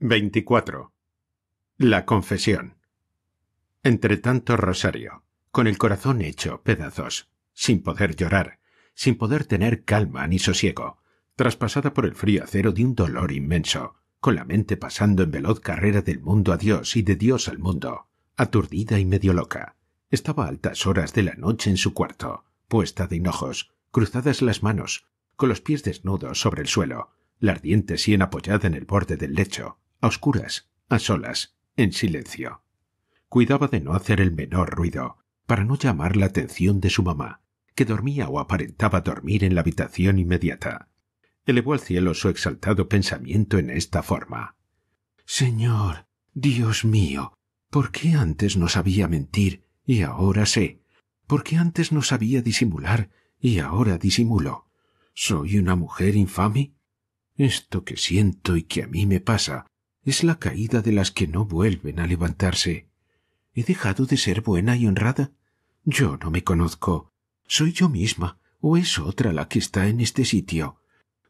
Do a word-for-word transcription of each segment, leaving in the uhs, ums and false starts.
veinticuatro. La confesión. Entretanto Rosario, con el corazón hecho pedazos, sin poder llorar, sin poder tener calma ni sosiego, traspasada por el frío acero de un dolor inmenso, con la mente pasando en veloz carrera del mundo a Dios y de Dios al mundo, aturdida y medio loca, estaba a altas horas de la noche en su cuarto, puesta de hinojos, cruzadas las manos, con los pies desnudos sobre el suelo, la ardiente sien apoyada en el borde del lecho, a oscuras, a solas, en silencio. Cuidaba de no hacer el menor ruido, para no llamar la atención de su mamá, que dormía o aparentaba dormir en la habitación inmediata. Elevó al cielo su exaltado pensamiento en esta forma. «Señor, Dios mío, ¿por qué antes no sabía mentir y ahora sé? ¿Por qué antes no sabía disimular y ahora disimulo? ¿Soy una mujer infame? Esto que siento y que a mí me pasa es la caída de las que no vuelven a levantarse. ¿He dejado de ser buena y honrada? Yo no me conozco. ¿Soy yo misma o es otra la que está en este sitio?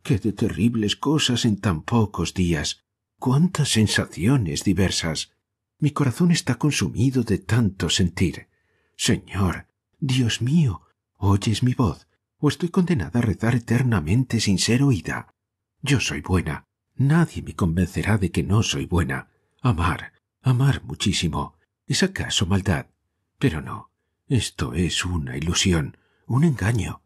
¡Qué de terribles cosas en tan pocos días! ¡Cuántas sensaciones diversas! Mi corazón está consumido de tanto sentir. Señor, Dios mío, ¿oyes mi voz? ¿O estoy condenada a rezar eternamente sin ser oída? Yo soy buena. Nadie me convencerá de que no soy buena. Amar, amar muchísimo. ¿Es acaso maldad? Pero no. Esto es una ilusión, un engaño.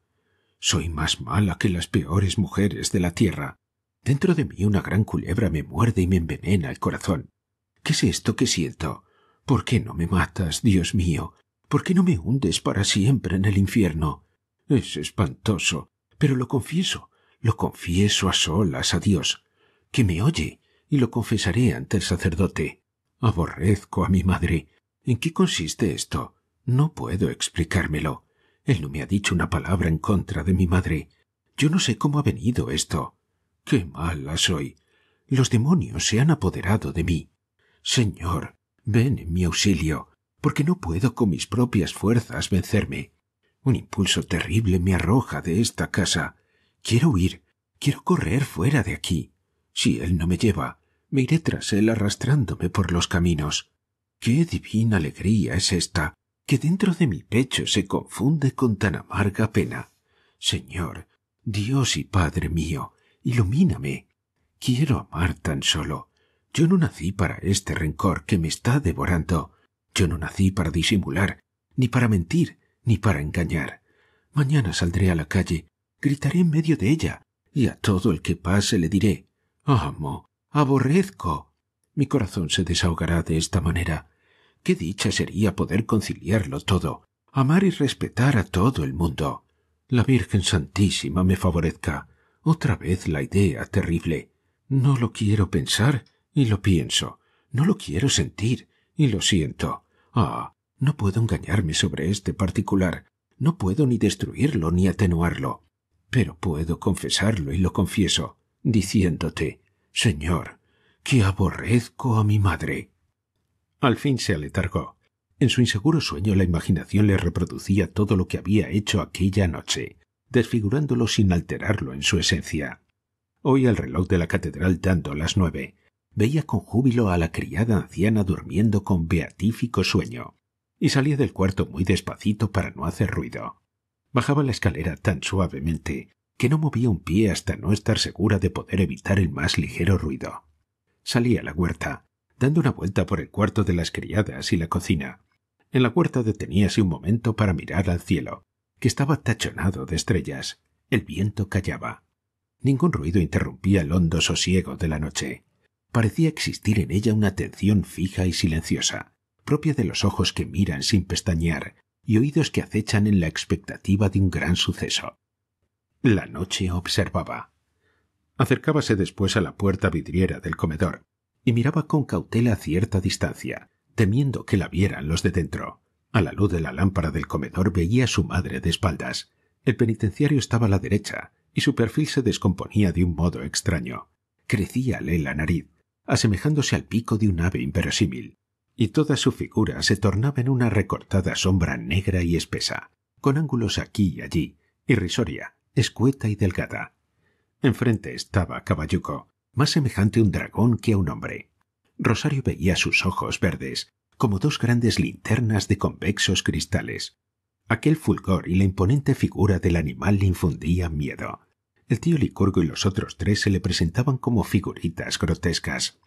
Soy más mala que las peores mujeres de la tierra. Dentro de mí una gran culebra me muerde y me envenena el corazón. ¿Qué es esto que siento? ¿Por qué no me matas, Dios mío? ¿Por qué no me hundes para siempre en el infierno? Es espantoso, pero lo confieso, lo confieso a solas a Dios, que me oye, y lo confesaré ante el sacerdote. Aborrezco a mi madre. ¿En qué consiste esto? No puedo explicármelo. Él no me ha dicho una palabra en contra de mi madre. Yo no sé cómo ha venido esto. ¡Qué mala soy! Los demonios se han apoderado de mí. Señor, ven en mi auxilio, porque no puedo con mis propias fuerzas vencerme. Un impulso terrible me arroja de esta casa. Quiero huir, quiero correr fuera de aquí. Si él no me lleva, me iré tras él arrastrándome por los caminos. ¡Qué divina alegría es esta! Que dentro de mi pecho se confunde con tan amarga pena. Señor, Dios y Padre mío, ilumíname. Quiero amar tan solo. Yo no nací para este rencor que me está devorando. Yo no nací para disimular, ni para mentir, ni para engañar. Mañana saldré a la calle, gritaré en medio de ella, y a todo el que pase le diré, amo, aborrezco. Mi corazón se desahogará de esta manera. ¡Qué dicha sería poder conciliarlo todo, amar y respetar a todo el mundo! La Virgen Santísima me favorezca. Otra vez la idea terrible. No lo quiero pensar y lo pienso. No lo quiero sentir y lo siento. Ah, no puedo engañarme sobre este particular. No puedo ni destruirlo ni atenuarlo. Pero puedo confesarlo y lo confieso, diciéndote, Señor, que aborrezco a mi madre. Al fin se aletargó. En su inseguro sueño la imaginación le reproducía todo lo que había hecho aquella noche, desfigurándolo sin alterarlo en su esencia. Oía el reloj de la catedral dando las nueve. Veía con júbilo a la criada anciana durmiendo con beatífico sueño, y salía del cuarto muy despacito para no hacer ruido. Bajaba la escalera tan suavemente que no movía un pie hasta no estar segura de poder evitar el más ligero ruido. Salía a la huerta, dando una vuelta por el cuarto de las criadas y la cocina. En la huerta deteníase un momento para mirar al cielo, que estaba tachonado de estrellas. El viento callaba. Ningún ruido interrumpía el hondo sosiego de la noche. Parecía existir en ella una tensión fija y silenciosa, propia de los ojos que miran sin pestañear y oídos que acechan en la expectativa de un gran suceso. La noche observaba. Acercábase después a la puerta vidriera del comedor, y miraba con cautela a cierta distancia, temiendo que la vieran los de dentro. A la luz de la lámpara del comedor veía a su madre de espaldas. El penitenciario estaba a la derecha, y su perfil se descomponía de un modo extraño. Crecíale la nariz, asemejándose al pico de un ave inverosímil, y toda su figura se tornaba en una recortada sombra negra y espesa, con ángulos aquí y allí, irrisoria, escueta y delgada. Enfrente estaba Caballuco, más semejante a un dragón que a un hombre, Rosario veía sus ojos verdes, como dos grandes linternas de convexos cristales. Aquel fulgor y la imponente figura del animal le infundían miedo. El tío Licurgo y los otros tres se le presentaban como figuritas grotescas.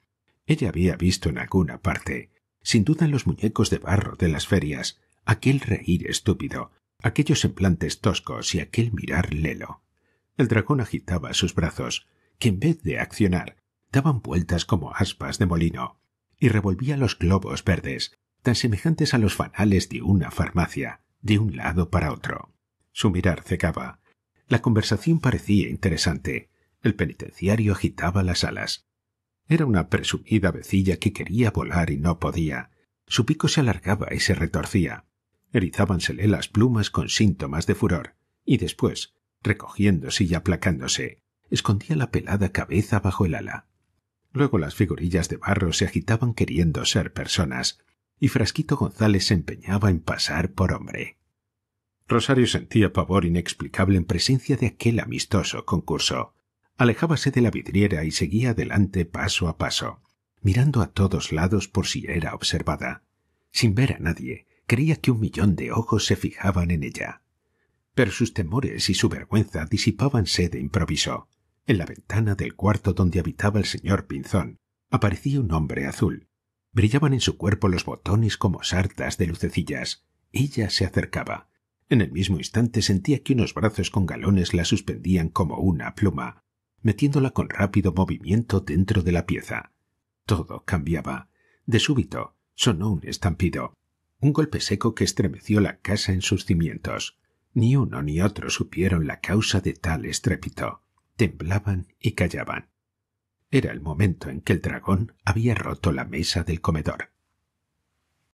Ella había visto en alguna parte, sin duda en los muñecos de barro de las ferias, aquel reír estúpido, aquellos semblantes toscos y aquel mirar lelo. El dragón agitaba sus brazos, que en vez de accionar, daban vueltas como aspas de molino, y revolvía los globos verdes, tan semejantes a los fanales de una farmacia, de un lado para otro. Su mirar cegaba. La conversación parecía interesante. El penitenciario agitaba las alas. Era una presumida avecilla que quería volar y no podía. Su pico se alargaba y se retorcía. Erizábansele las plumas con síntomas de furor, y después, recogiéndose y aplacándose, escondía la pelada cabeza bajo el ala. Luego las figurillas de barro se agitaban queriendo ser personas, y Frasquito González se empeñaba en pasar por hombre. Rosario sentía pavor inexplicable en presencia de aquel amistoso concurso. Alejábase de la vidriera y seguía adelante paso a paso, mirando a todos lados por si era observada. Sin ver a nadie, creía que un millón de ojos se fijaban en ella. Pero sus temores y su vergüenza disipábanse de improviso. En la ventana del cuarto donde habitaba el señor Pinzón aparecía un hombre azul. Brillaban en su cuerpo los botones como sartas de lucecillas. Ella se acercaba. En el mismo instante sentía que unos brazos con galones la suspendían como una pluma, metiéndola con rápido movimiento dentro de la pieza. Todo cambiaba. De súbito sonó un estampido, un golpe seco que estremeció la casa en sus cimientos. Ni uno ni otro supieron la causa de tal estrépito. Temblaban y callaban. Era el momento en que el dragón había roto la mesa del comedor.